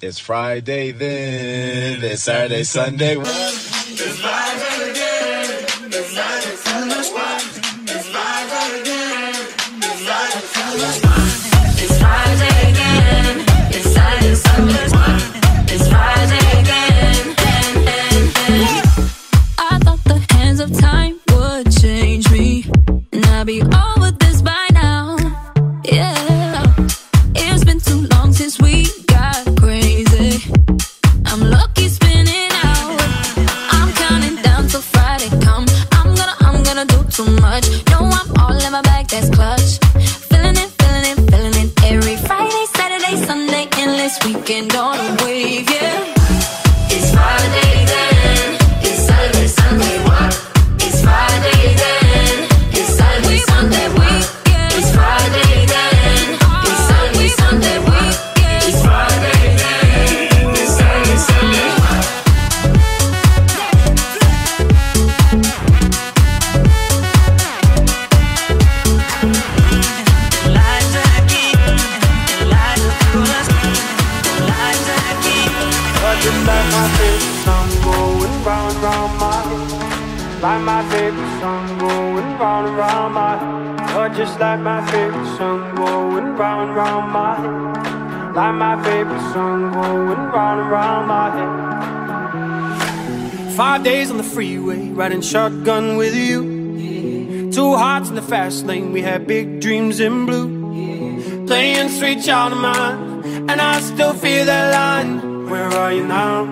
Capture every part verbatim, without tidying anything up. It's Friday then, it's Saturday, Sunday. It's my day again, it's my day, tell us why. It's my day again, it's my day, tell us why. It's Friday again, it's Saturday, Sunday. It's Friday again, and, and, and. I thought the hands of time would change me, and I'd be over this by now, yeah. It's been too long since we got crazy. I'm lucky spinning out. I'm counting down till Friday come. I'm gonna, I'm gonna do too much. No, I'm all in my bag, that's clutch. Feeling it, feeling it, feeling it. Every Friday, Saturday, Sunday, endless weekend on a wave, yeah. It's Friday then, it's Saturday, Sunday, what? It's Friday then, it's Saturday, Sunday, what? It's Friday then, it's Saturday, Sunday, what? It's Friday then, it's Saturday, Sunday, what? Like my favorite song going round and round my head. Like my favorite song going round and round my head. Or just like my favorite song going round and round my head. Like my favorite song going round and round my head. Five days on the freeway, riding shotgun with you, yeah. Two hearts in the fast lane, we had big dreams in blue, yeah. Playing Sweet Child of Mine, and I still feel that line. Where are you now?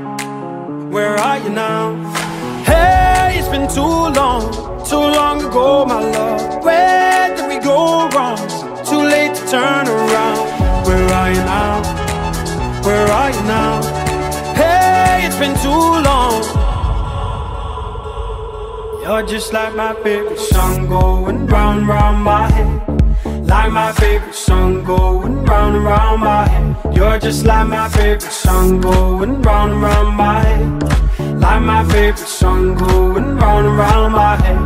Where are you now? Hey, it's been too long, too long ago, my love. Where did we go wrong? Too late to turn around. Where are you now? Where are you now? Hey, it's been too long. You're just like my favorite song going round, round my head. Like my favorite song going round and round my head. You're just like my favorite song going round and round my head. Like my favorite song going round and round my head.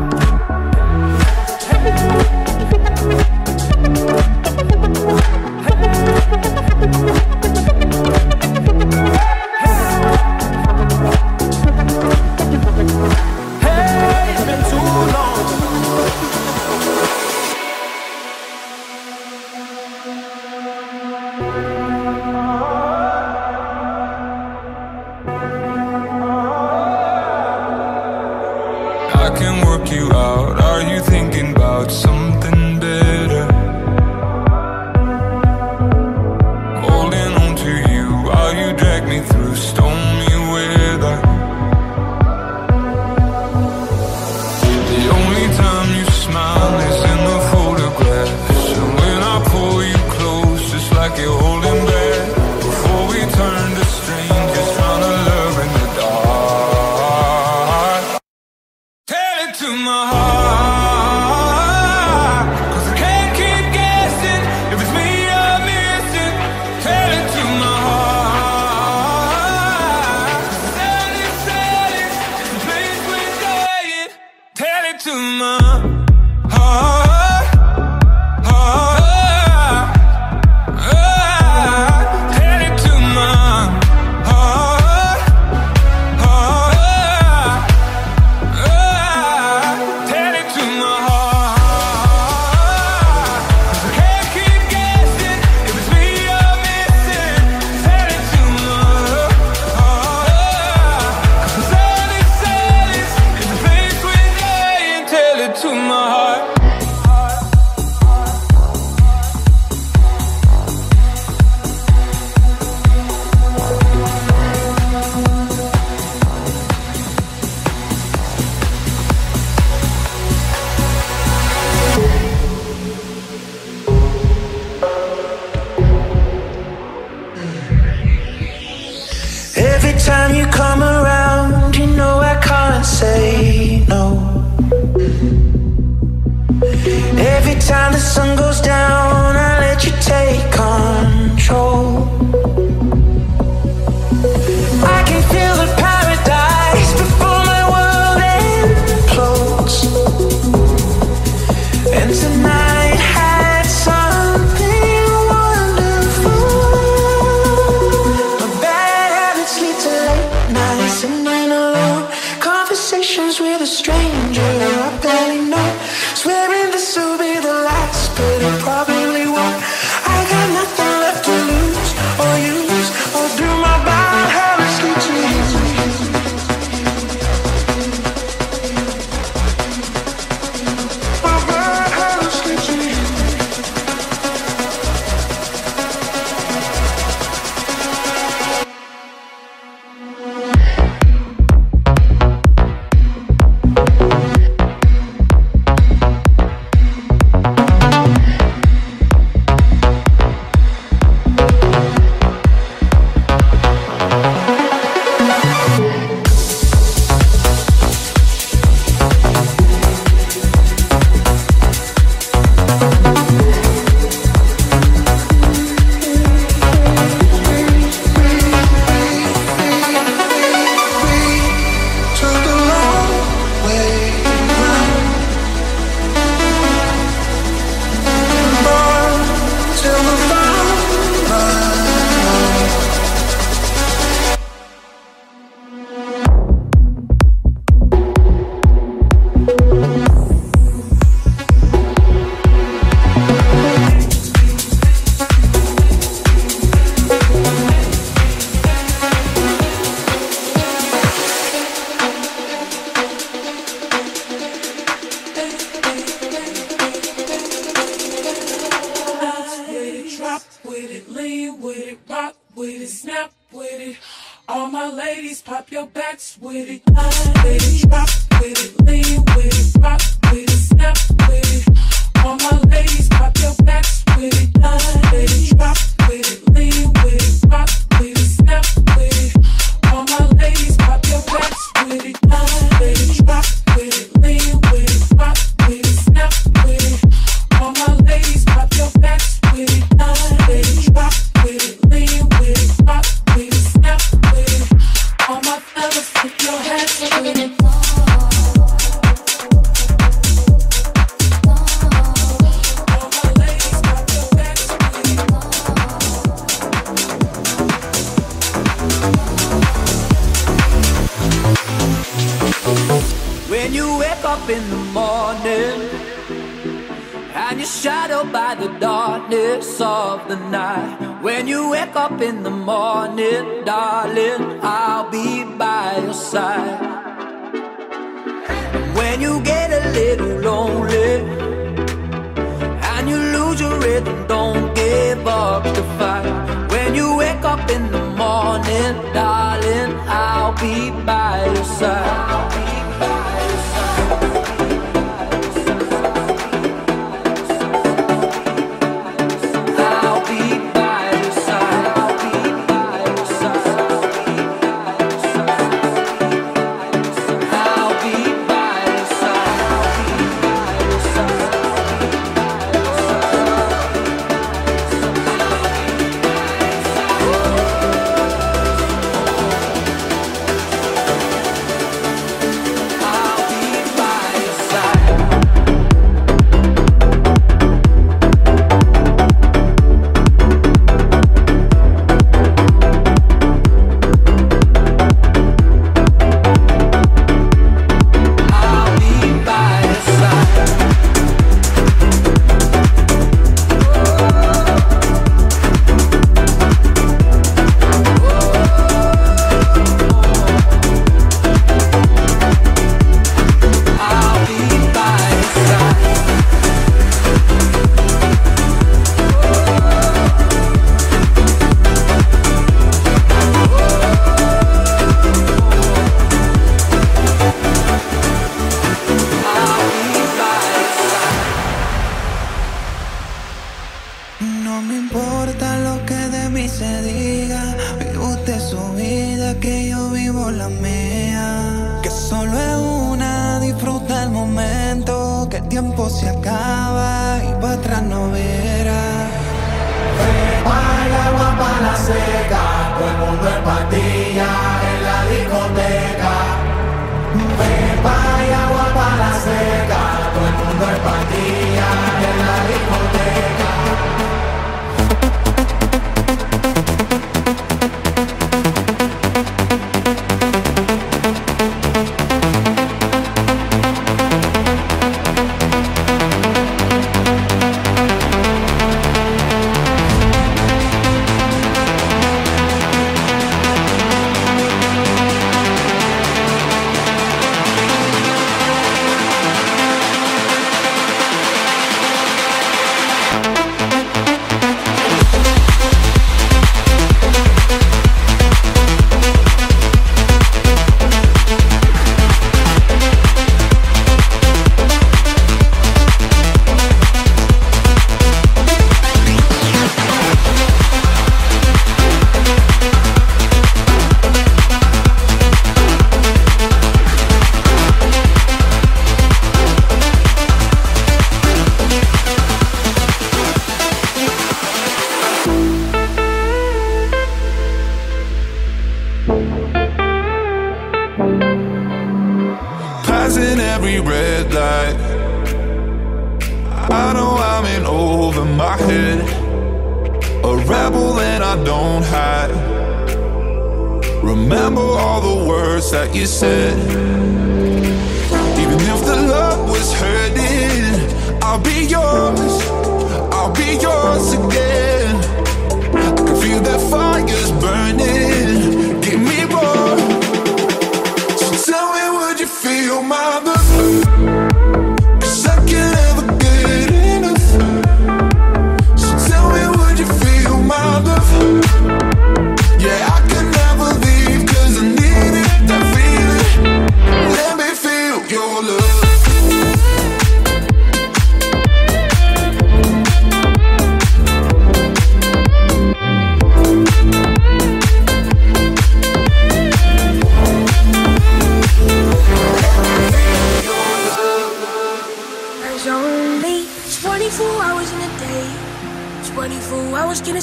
Back snap with it. All my ladies, pop your backs with it. My ladies, drop with it, lean with it, rock with it, snap with it. All my ladies, pop your backs with it. My ladies, drop with it, lean with it, rock with it, snap with it. All my ladies, pop your backs with it. My ladies, drop with it, lean with it, rock with it, snap with it. All my ladies, pop your backs with it. My ladies, drop with it, lean with it, rock with it, snap with it. All my fellas, put your hands with it. When you wake up in the morning and you're shadowed by the darkness of the night, when you wake up in the morning, darling, I'll be by your side. And when you get a little lonely and you lose your rhythm, don't give up the fight. When you wake up in the morning, darling, I'll be by your side. Yeah.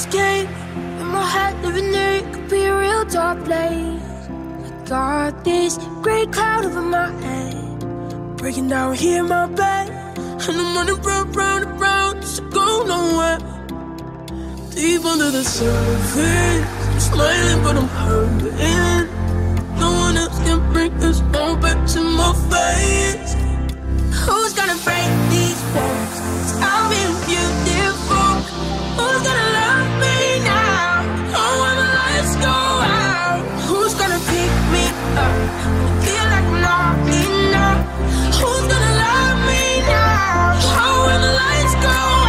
escape. In my head, living there, it could be a real dark place. I got this grey cloud over my head, breaking down here in my bed. And I'm running round, round, and round, just to go nowhere. Deep under the surface, I'm smiling but I'm hurting. No one else can bring this all back to my face. Who's gonna break these walls? I'll be beautiful. Who's gonna love me now? Oh, when my lights go out. Who's gonna pick me up? I feel like I'm not enough. Who's gonna love me now? Oh, when the lights go out.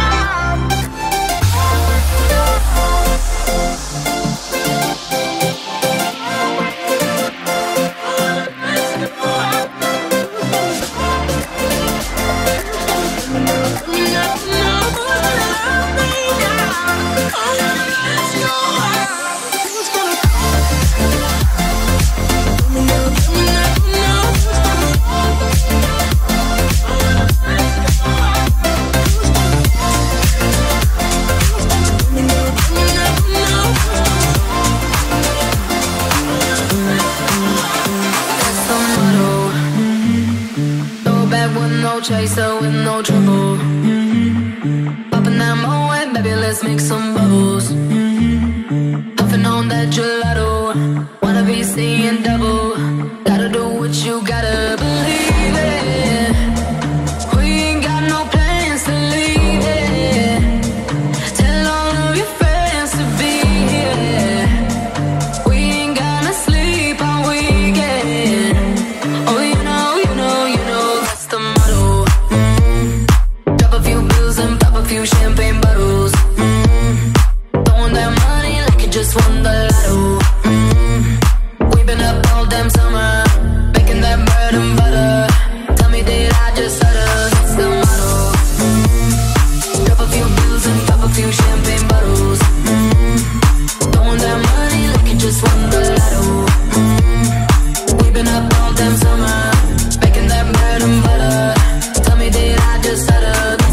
Chaser with no trouble. Mm-hmm. Popping that moe, baby, let's make some bubbles. Mm-hmm. Puffing on that gelato, wanna be seeing double. Gotta do what you gotta believe in. We ain't got no plans to leave it. Tell all of your friends to be here. We ain't gonna sleep all weekend. Oh, you know, you know, you know that's the motto. Few champagne bottles, mm-hmm. Throwing that money like you just won the lotto, mm-hmm. We've been up all damn summer, making that bread and butter. Tell me did I just utter, that's the motto, mm-hmm. Drop a few bills and pop a few champagne bottles, mm-hmm. Throwing that money like you just won the lotto, mm-hmm. We've been up all damn summer, making that bread and butter. Tell me did I just utter, that's the motto.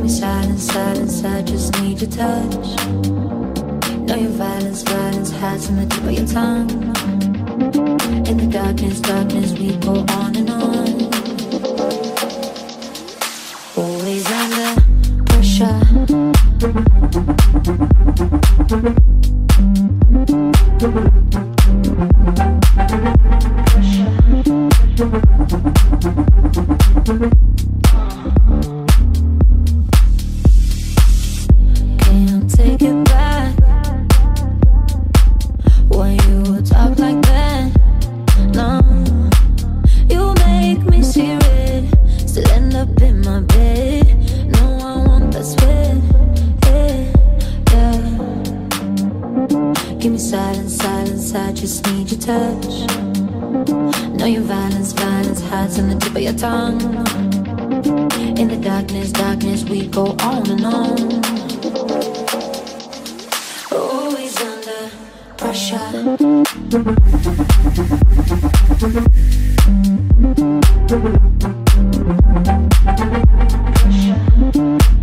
Keep me silent, silence, I just need your touch. Know your violence, violence hides in the tip of your tongue. In the darkness, darkness, we go on and on. Always under pressure. Pressure. Give me silence, silence, I just need your touch. Know your violence, violence hides on the tip of your tongue. In the darkness, darkness, we go on and on. Always under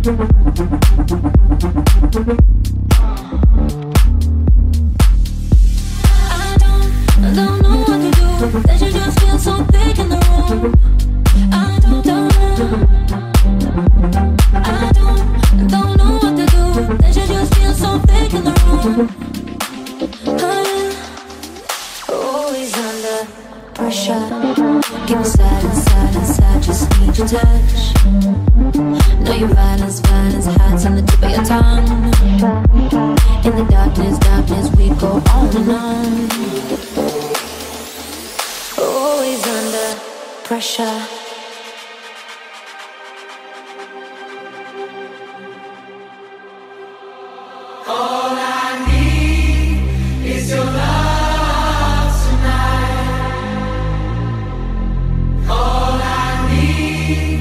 pressure. That you just feel so thick in the room. I don't, don't know. I don't, don't know what to do. That you just feel so thick in the room. I'm always under pressure. Give me silence, silence, I just need your touch. Know your violence, violence hides on the tip of your tongue. In the darkness, darkness, we go on and on. Always under pressure. All I need is your love tonight. All I need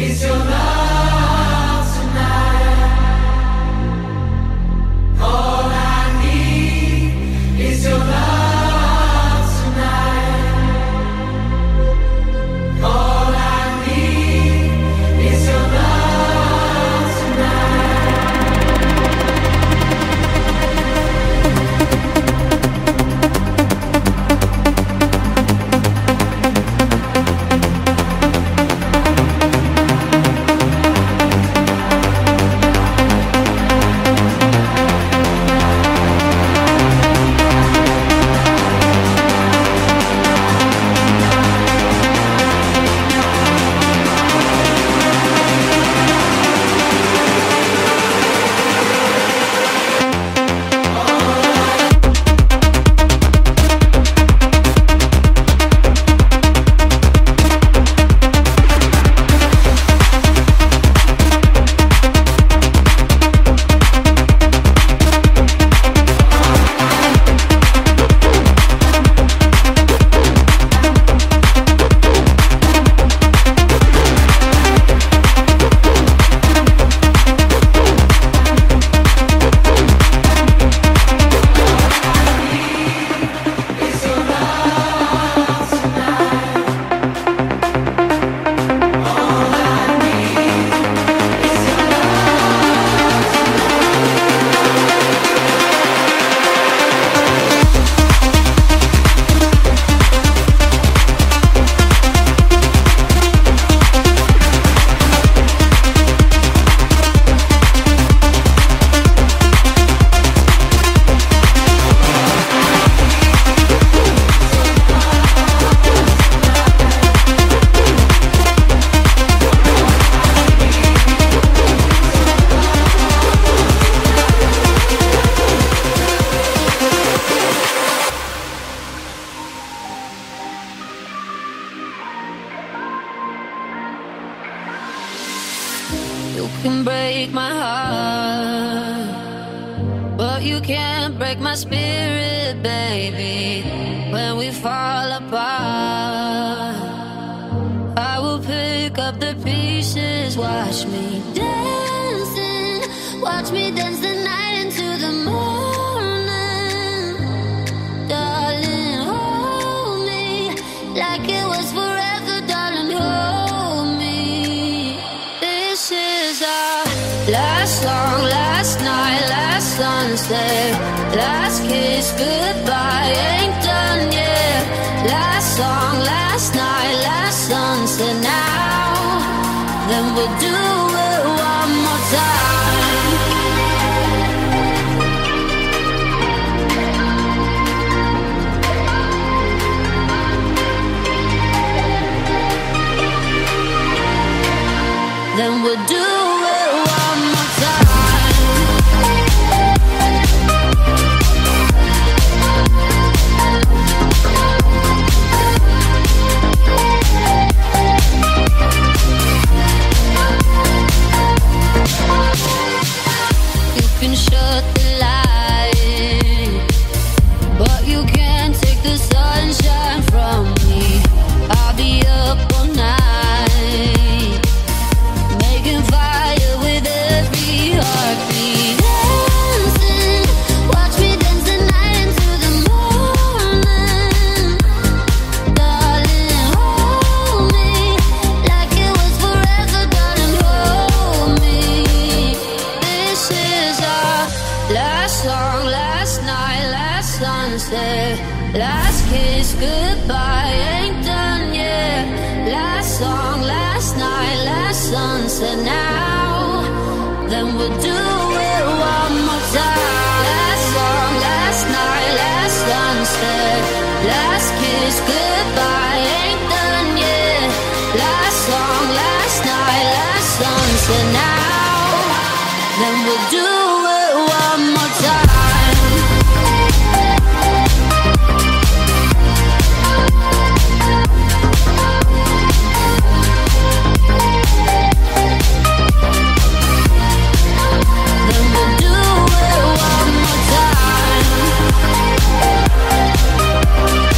is your love tonight. All I need is your love. You can break my heart, but you can't break my spirit, baby. When we fall apart, I will pick up the pieces. Watch me dancing, watch me dance the night into the morning. Darling, hold me like it was forever. Is Wednesday. Last kiss, goodbye, ain't done yet. Last song, last night, last sunset now. Then we'll do it one more time. Then we'll do it one more time. You can shut the light, but you can't take the sunshine from me. I'll be up all night. Last kiss, goodbye, ain't done yet. Last song, last night, last sunset now. Then we'll do it one more time. Last song, last night, last sunset. Last kiss, goodbye, ain't done yet. Last song, last night, last sunset now. Then we'll do it one more time. Bye.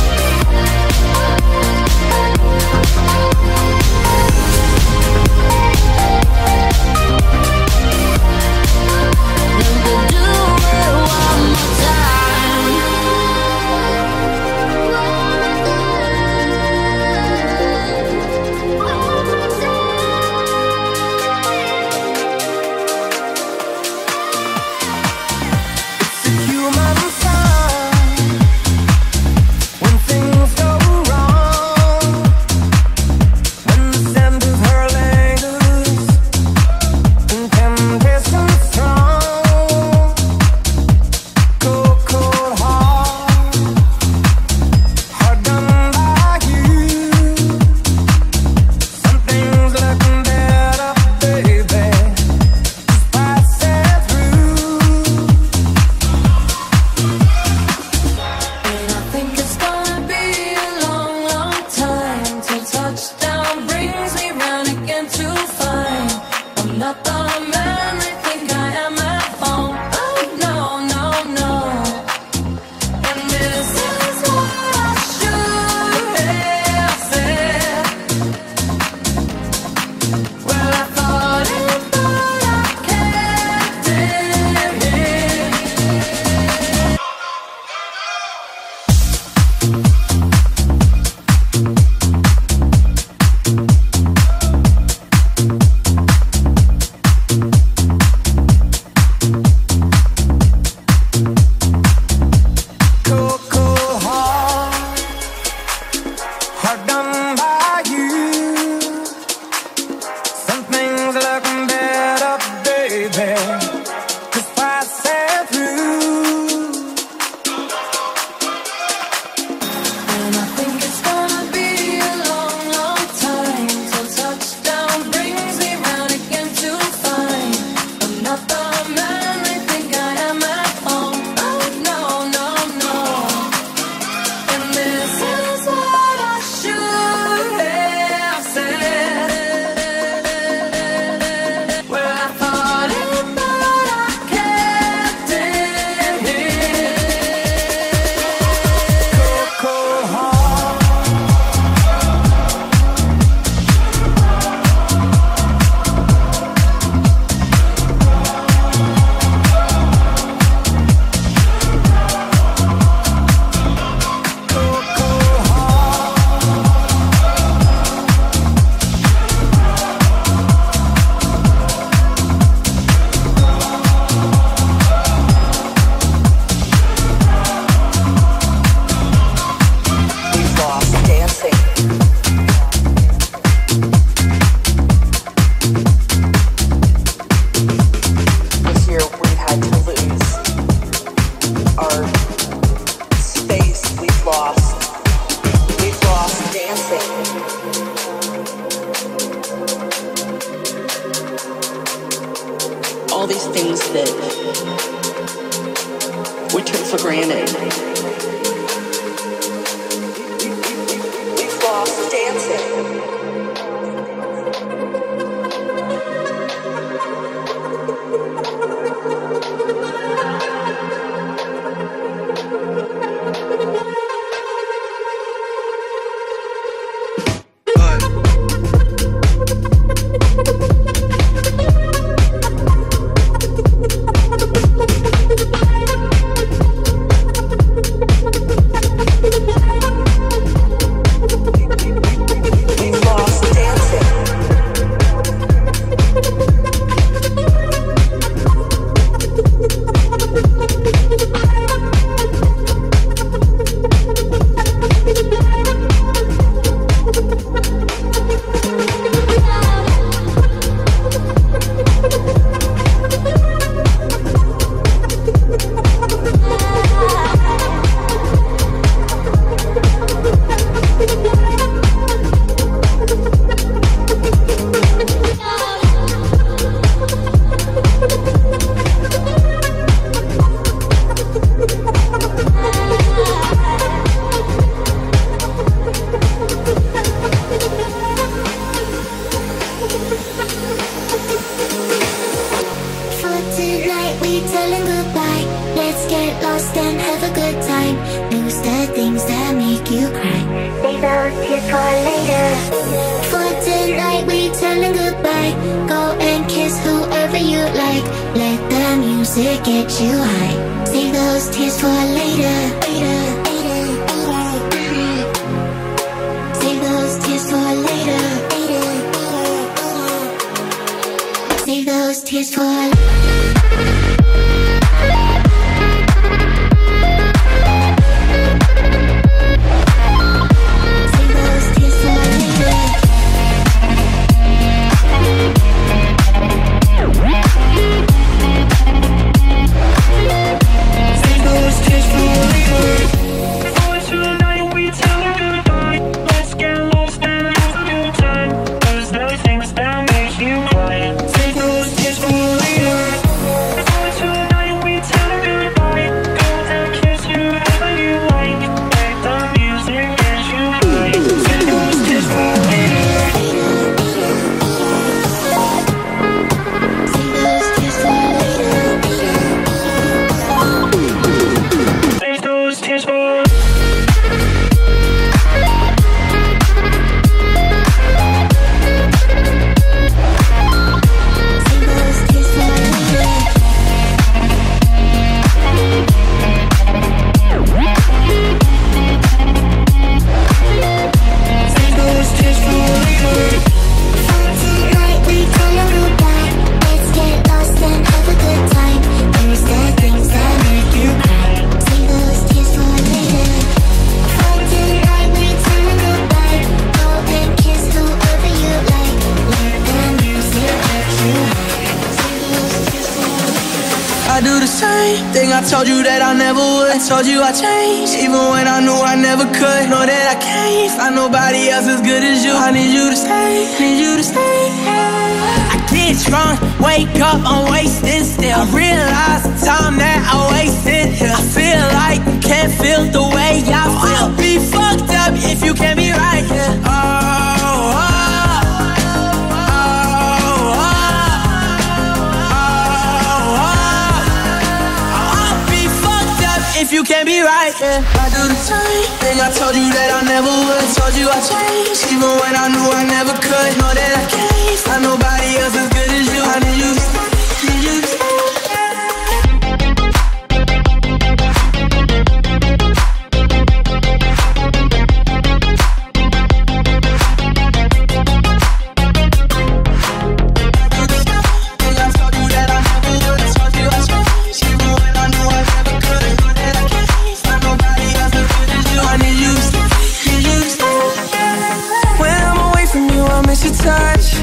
all these things that we took for granted. We've lost dancing. Told you that I never would. I told you I changed, even when I knew I never could. Know that I can't find nobody else as good as you. I need you to stay, need you to stay. I get drunk, wake up, I'm wasted still. I realize the time that I wasted here. I feel like you can't feel the way I feel. I'll be fucked up if you can't be right here. Oh. If you can't be right, yeah. I do the same thing. I told you that I never would. I told you I changed, even when I knew I never could. Know that I can't find nobody else as good as you. I need you to stay, need you to stay. Touch.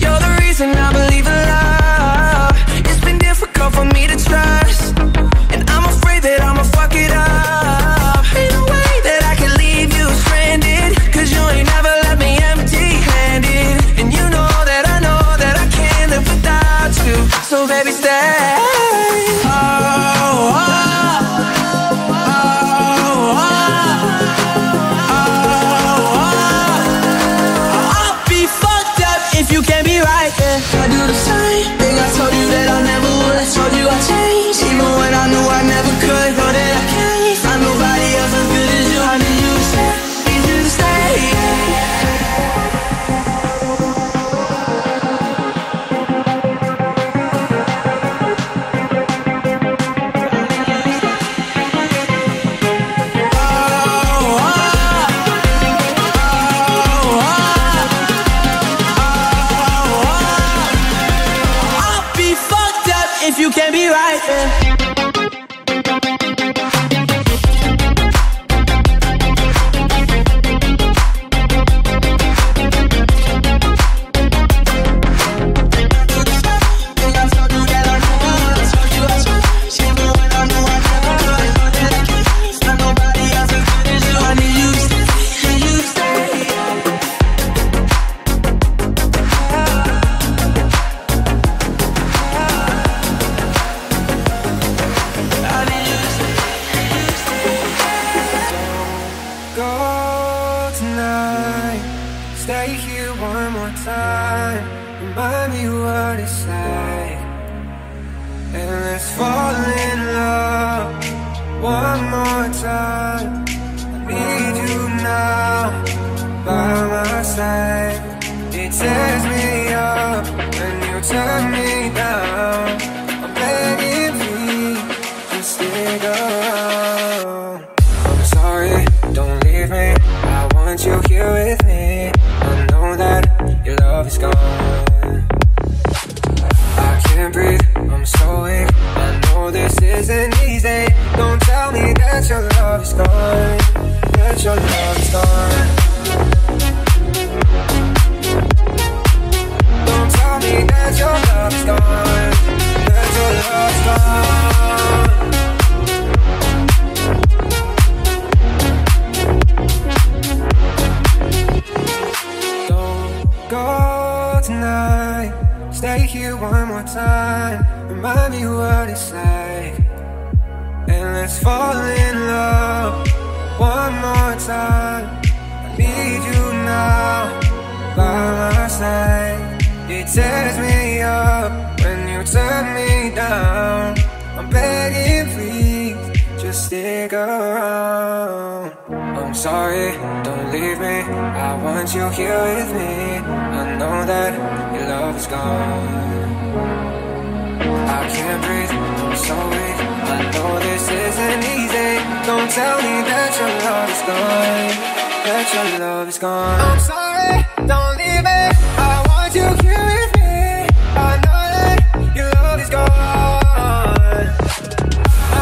You're the reason I believe in baby, stay. I do the same thing. I told you that I never would. I told you I'd change, even when I knew I never could. Know that I can't find nobody else as good as you. I need you to stay, need you to stay. If you can't be right, yeah. Stay here one more time, remind me what it's like, and let's fall in love one more time. I need you now, by my side. It tears me up and you turn me down. I'm begging, please, just stick around. I'm sorry, don't leave me. I want you here with me. Your love is gone. I can't breathe, I'm so weak. I know this isn't easy. Don't tell me that your love is gone, that your love is gone. Don't tell me that your love is gone, that your love is gone. Stay here one more time, remind me what it's like, and let's fall in love one more time. I need you now, by my side. It tears me up when you turn me down. I'm begging, please, just stick around. I'm sorry, don't leave me. I want you here with me. I know that your love is gone. I can't breathe, I'm so weak. I know this isn't easy. Don't tell me that your love is gone, that your love is gone. I'm sorry, don't leave me. I want you here with me. I know that your love is gone.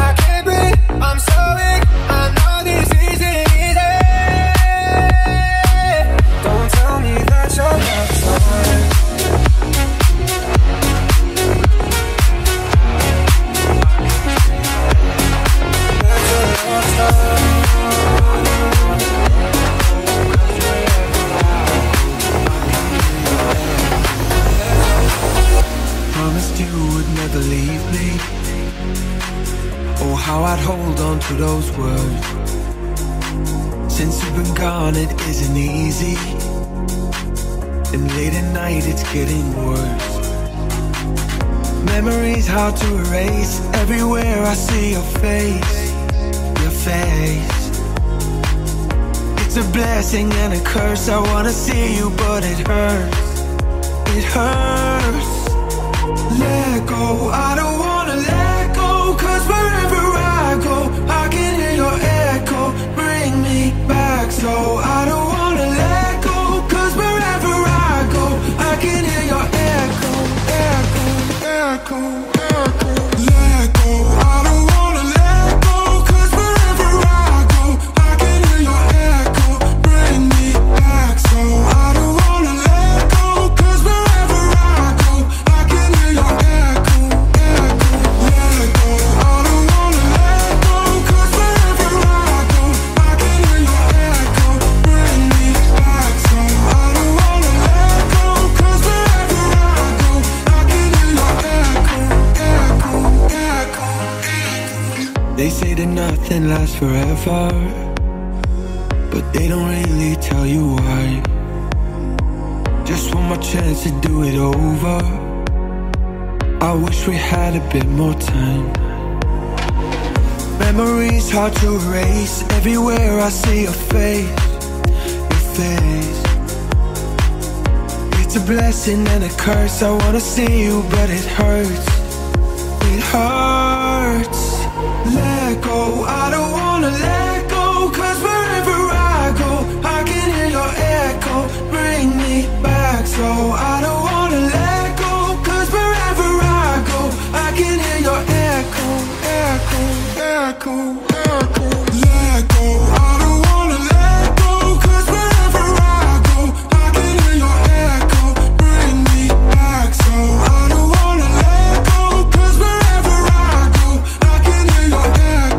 I can't breathe, I'm so weak. I know this isn't easy. Don't tell me that your love is gone. How I'd hold on to those words. Since you've been gone, it isn't easy, and late at night it's getting worse. Memories hard to erase. Everywhere I see your face, your face. It's a blessing and a curse. I wanna see you, but it hurts, it hurts. Let go, I don't wanna let go, 'cause wherever I can hear your echo, bring me back. So I don't wanna let go, 'cause wherever I go, I can hear your echo, echo, echo, echo. Let go, I don't wanna let go, 'cause wherever I go, I can hear your echo, bring me back. So I don't wanna let go, 'cause wherever I go, Nothing lasts forever, but they don't really tell you why. Just one more chance to do it over. I wish we had a bit more time. Memories hard to erase. Everywhere I see your face, your face. It's a blessing and a curse. I wanna see you, but it hurts. It hurts. Let go, I don't wanna let go, 'cause wherever I go, I can hear your echo. Bring me back, so I don't wanna let go, 'cause wherever I go, I can hear your echo, echo, echo, echo. Let go, I don't wanna let go, 'cause wherever I go, I can hear your echo. Bring me back, so I don't wanna let go, 'cause wherever I go, I can hear your echo.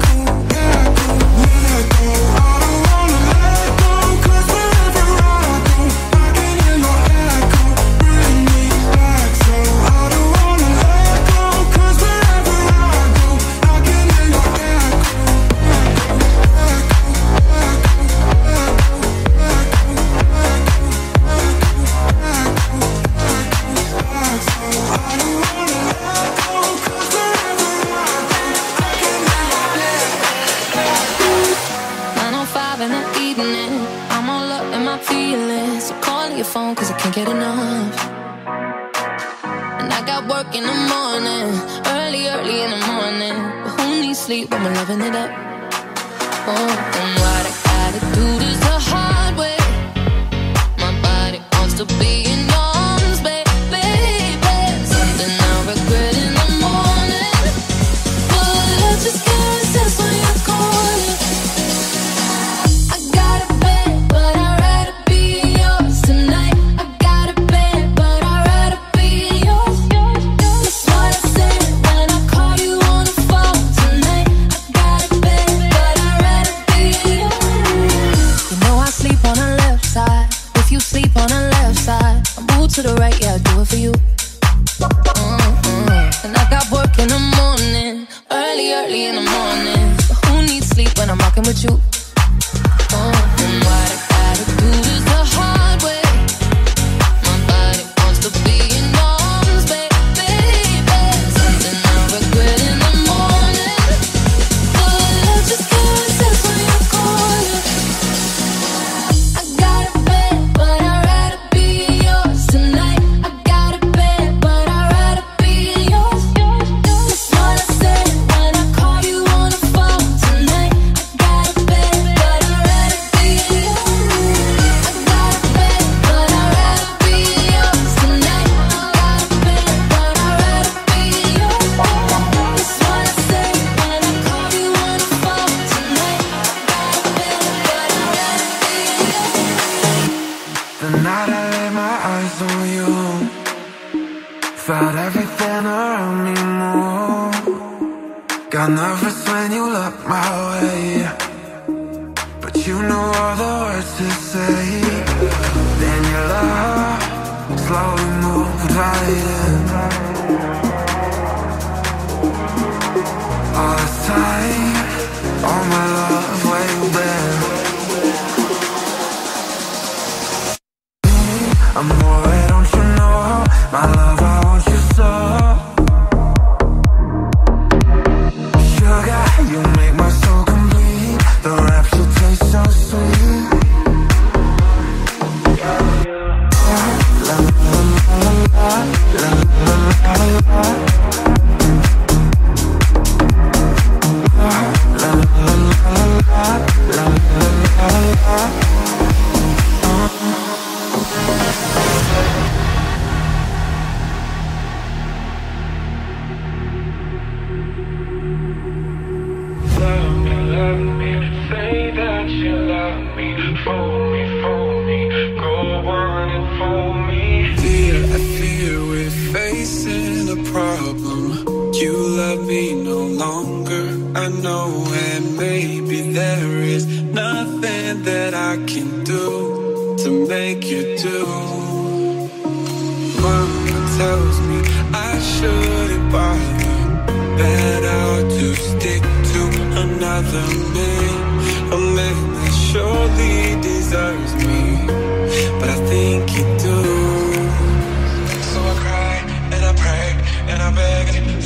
Them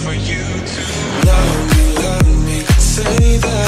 for you to love me, love me, say that.